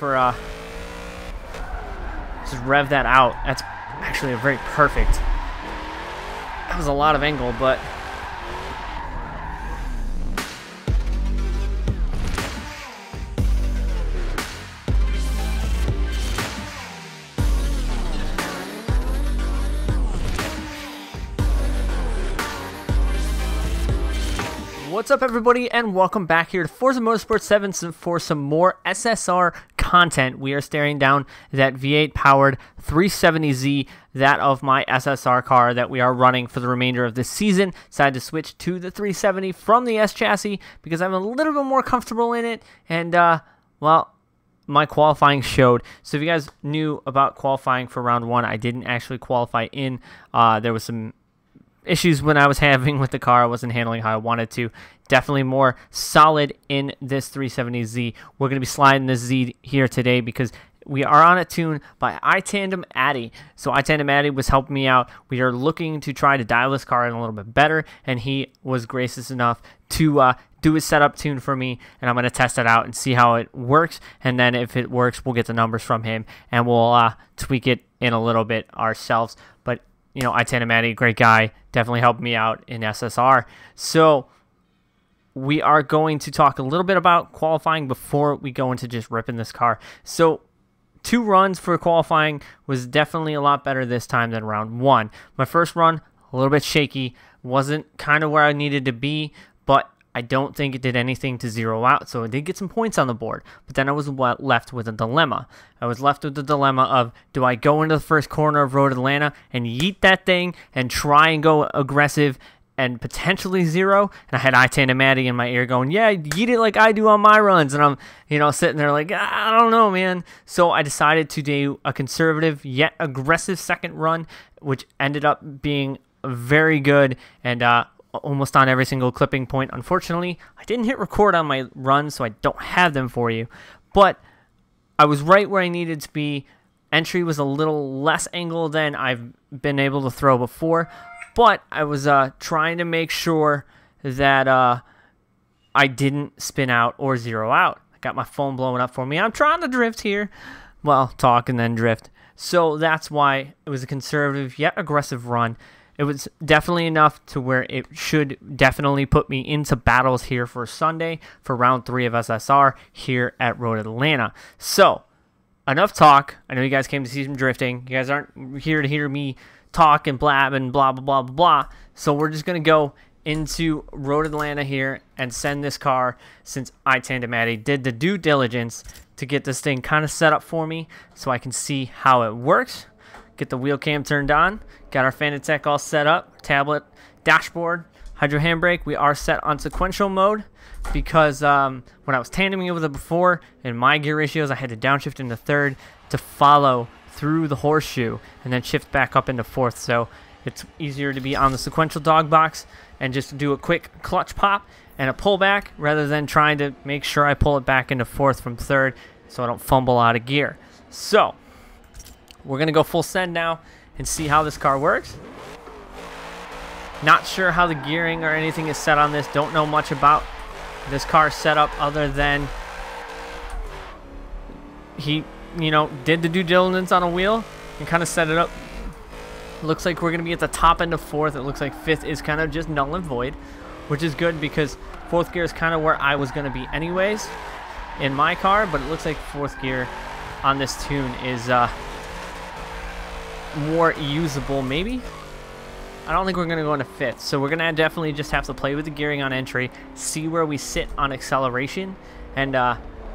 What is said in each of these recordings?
for just rev that out. That's actually a very perfect. That was a lot of angle, but what's up, everybody, and welcome back here to Forza Motorsports 7 for some more SSR content. We are staring down that V8 powered 370Z, that of my SSR car that we are running for the remainder of this season. Decided to switch to the 370 from the S chassis because I'm a little bit more comfortable in it, and well, my qualifying showed. So if you guys knew about qualifying for round one, I didn't actually qualify in. There was some issues when I was having with the car. I wasn't handling how I wanted to. Definitely more solid in this 370Z. We're going to be sliding this Z here today because we are on a tune by iTandem Addy. So iTandem Addy was helping me out. We are looking to try to dial this car in a little bit better, and he was gracious enough to do a setup tune for me, and I'm going to test it out and see how it works, and then if it works, we'll get the numbers from him and we'll tweak it in a little bit ourselves. But you know, iTandem Addy, great guy, definitely helped me out in SSR. So we are going to talk a little bit about qualifying before we go into just ripping this car. So 2 runs for qualifying was definitely a lot better this time than round one. My first run, a little bit shaky, wasn't kind of where I needed to be, but I don't think it did anything to zero out, so I did get some points on the board. But then I was left with a dilemma. I was left with the dilemma of, do I go into the first corner of Road Atlanta and yeet that thing and try and go aggressive and potentially zero? And I had iTandem Addy in my ear going, yeah, yeet it like I do on my runs. And I'm, you know, sitting there like, I don't know, man. So I decided to do a conservative yet aggressive second run, which ended up being very good and almost on every single clipping point. Unfortunately, I didn't hit record on my run, so I don't have them for you, but I was right where I needed to be. Entry was a little less angle than I've been able to throw before, but I was trying to make sure that I didn't spin out or zero out. I got my phone blowing up for me. I'm trying to drift here. Well, talk and then drift. So that's why it was a conservative yet aggressive run. It was definitely enough to where it should definitely put me into battles here for Sunday for round 3 of SSR here at Road Atlanta. So, enough talk. I know you guys came to see some drifting. You guys aren't here to hear me talk and blab and blah, blah, blah, blah. So we're just going to go into Road Atlanta here and send this car, since iTandem Addy did the due diligence to get this thing kind of set up for me so I can see how it works. Get the wheel cam turned on. Got our Fanatec all set up. Tablet, dashboard, hydro handbrake. We are set on sequential mode because when I was tandeming with it before, in my gear ratios, I had to downshift into 3rd to follow through the horseshoe and then shift back up into 4th. So it's easier to be on the sequential dog box and just do a quick clutch pop and a pullback rather than trying to make sure I pull it back into 4th from 3rd so I don't fumble out of gear. So we're going to go full send now and see how this car works. Not sure how the gearing or anything is set on this. Don't know much about this car setup other than he, you know, did the due diligence on a wheel and kind of set it up. Looks like we're going to be at the top end of 4th. It looks like 5th is kind of just null and void, which is good because 4th gear is kind of where I was going to be anyways in my car. But it looks like 4th gear on this tune is more usable. Maybe I don't think we're gonna go into 5th, so we're gonna definitely just have to play with the gearing on entry, see where we sit on acceleration, and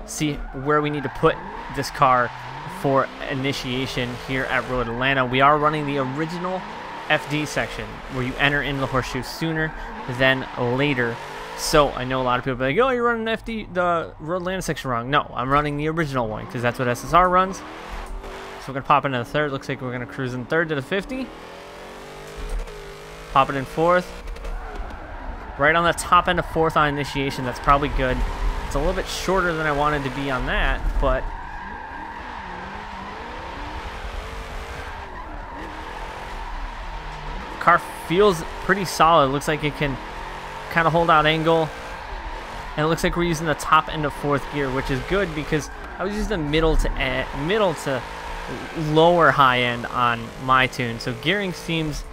see where we need to put this car for initiation here at Road Atlanta. We are running the original FD section where you enter into the horseshoe sooner than later. So I know a lot of people are like, oh, you're running FD the Road Atlanta section wrong. No, I'm running the original one because that's what SSR runs. So we're going to pop into the 3rd. Looks like we're going to cruise in 3rd to the 50. Pop it in 4th. Right on the top end of 4th on initiation. That's probably good. It's a little bit shorter than I wanted to be on that, but the car feels pretty solid. Looks like it can kind of hold out angle. And it looks like we're using the top end of 4th gear, which is good because I was using the middle to lower high end on my tune, so gearing seems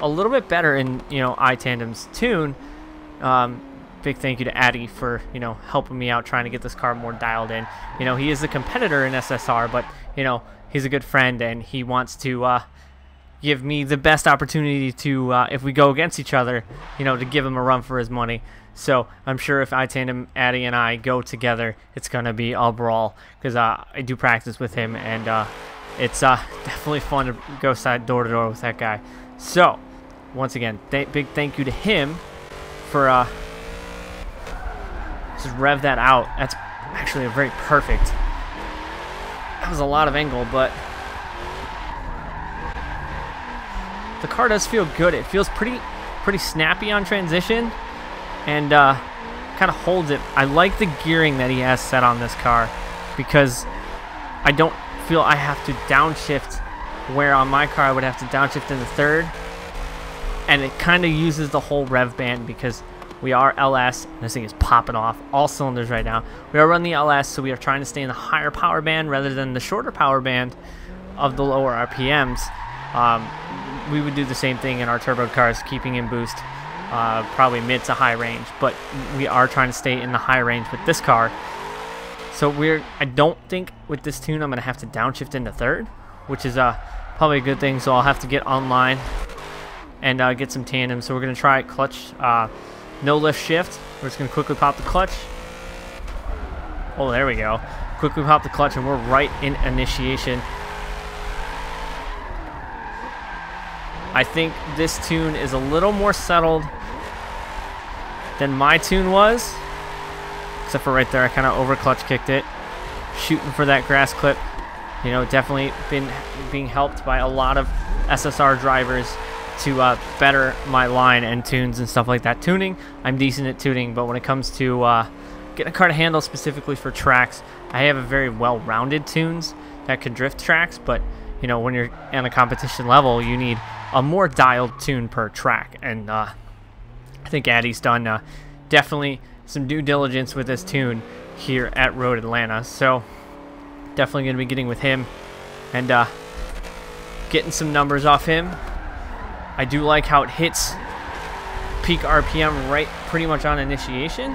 a little bit better in, you know, iTandem's tune. Big thank you to Addy for, you know, helping me out trying to get this car more dialed in. You know, he is a competitor in SSR, but, you know, he's a good friend and he wants to give me the best opportunity to, if we go against each other, you know, to give him a run for his money. So I'm sure if iTandem Addy and I go together, it's going to be a brawl, because I do practice with him, and it's definitely fun to go side door to door with that guy. So once again, big thank you to him for just rev that out. That's actually a very perfect. That was a lot of angle, but the car does feel good. It feels pretty snappy on transition, and kind of holds it. I like the gearing that he has set on this car, because I don't feel I have to downshift, where on my car I would have to downshift in the third, and it kind of uses the whole rev band, because we are LS. This thing is popping off all cylinders right now. We are running the LS, so we are trying to stay in the higher power band rather than the shorter power band of the lower RPMs. We would do the same thing in our turbo cars, keeping in boost, probably mid to high range, but we are trying to stay in the high range with this car. So I don't think with this tune I'm going to have to downshift into third, which is probably a good thing. So I'll have to get online and get some tandem. So we're going to try clutch, no lift shift. We're just going to quickly pop the clutch. Oh, there we go. Quickly pop the clutch, and we're right in initiation. I think this tune is a little more settled than my tune was, except for right there, I kind of over clutch kicked it, shooting for that grass clip. You know, definitely been being helped by a lot of SSR drivers to better my line and tunes and stuff like that. Tuning, I'm decent at tuning, but when it comes to getting a car to handle specifically for tracks, I have a very well-rounded tunes that can drift tracks, but you know, when you're on a competition level, you need a more dialed tune per track, and I think Addy's done definitely some due diligence with this tune here at Road Atlanta, so definitely going to be getting with him and getting some numbers off him. I do like how it hits peak RPM right pretty much on initiation.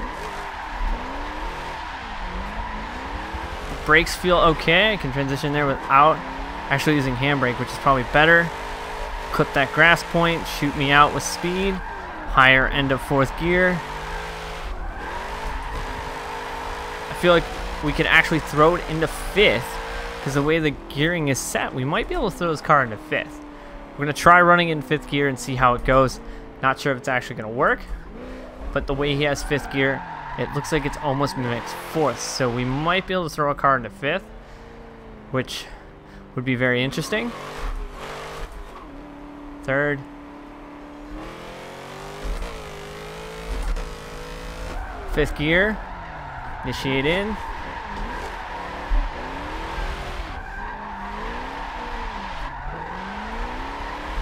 Brakes feel okay. I can transition there without actually using handbrake, which is probably better. Clip that grass point, shoot me out with speed, higher end of fourth gear. I feel like we could actually throw it into fifth, because the way the gearing is set, we might be able to throw this car into fifth. We're going to try running in fifth gear and see how it goes. Not sure if it's actually going to work, but the way he has fifth gear, it looks like it's almost mimics fourth, so we might be able to throw a car into fifth, which would be very interesting. Third. Fifth gear. Initiate in.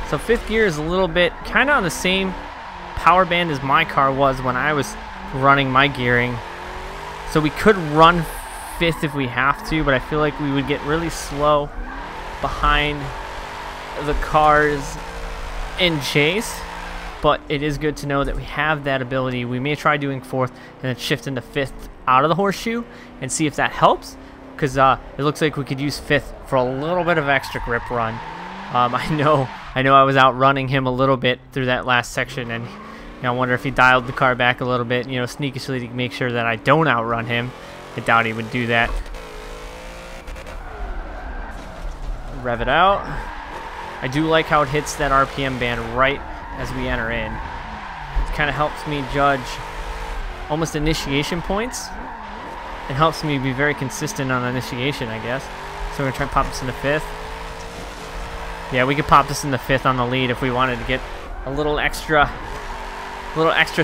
So fifth gear is a little bit kind of on the same power band as my car was when I was running my gearing. So we could run fifth if we have to, but I feel like we would get really slow behind the cars in chase, but it is good to know that we have that ability. We may try doing fourth and then shift into fifth out of the horseshoe and see if that helps, because it looks like we could use fifth for a little bit of extra grip run. I know I was outrunning him a little bit through that last section, and you know, I wonder if he dialed the car back a little bit, you know, sneakishly to make sure that I don't outrun him. I doubt he would do that. Rev it out. I do like how it hits that RPM band right as we enter in. It kind of helps me judge almost initiation points. It helps me be very consistent on initiation, I guess. So we're going to try and pop this in the fifth. Yeah, we could pop this in the fifth on the lead if we wanted to get a little extra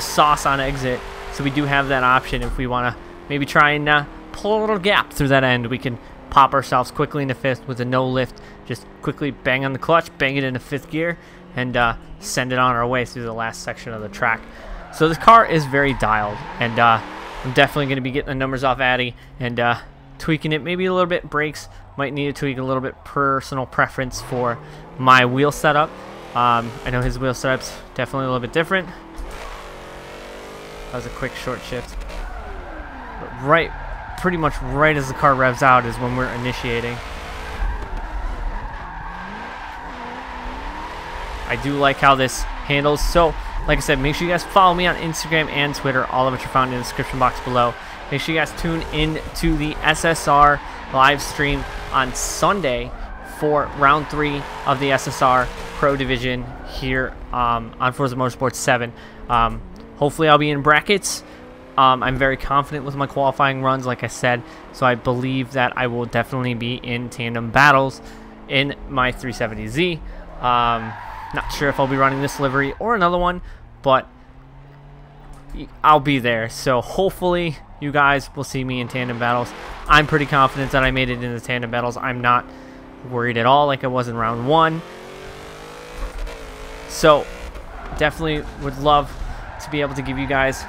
sauce on exit. So we do have that option if we want to maybe try and pull a little gap through that end. We can pop ourselves quickly into fifth with a no lift, just quickly bang on the clutch, bang it into fifth gear, and send it on our way through the last section of the track. So this car is very dialed, and I'm definitely going to be getting the numbers off Addy, and tweaking it maybe a little bit. Brakes might need to tweak a little bit. Personal preference for my wheel setup. I know his wheel setup's definitely a little bit different. That was a quick short shift. But right, pretty much right as the car revs out is when we're initiating. I do like how this handles. So, like I said, make sure you guys follow me on Instagram and Twitter, all of which are found in the description box below. Make sure you guys tune in to the SSR live stream on Sunday for round 3 of the SSR Pro Division here on Forza Motorsports 7. Hopefully I'll be in brackets. I'm very confident with my qualifying runs, like I said, so I believe that I will definitely be in tandem battles in my 370Z. Not sure if I'll be running this livery or another one, but I'll be there. So hopefully you guys will see me in tandem battles. I'm pretty confident that I made it in the tandem battles. I'm not worried at all like I was in round 1. So definitely would love to be able to give you guys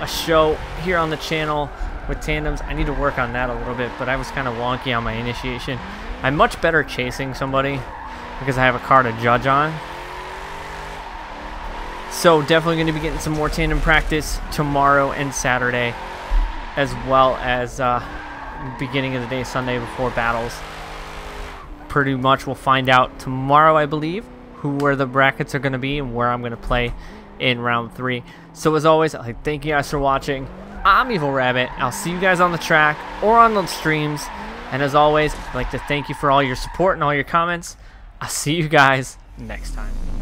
a show here on the channel with tandems. I need to work on that a little bit, but I was kind of wonky on my initiation. I'm much better chasing somebody because I have a car to judge on. So definitely going to be getting some more tandem practice tomorrow and Saturday, as well as beginning of the day Sunday before battles. Pretty much we'll find out tomorrow, I believe, where the brackets are going to be and where I'm going to play in round 3. So as always, I thank you guys for watching. I'm Evil Rabbit. I'll see you guys on the track or on the streams. And as always, I'd like to thank you for all your support and all your comments. I'll see you guys next time.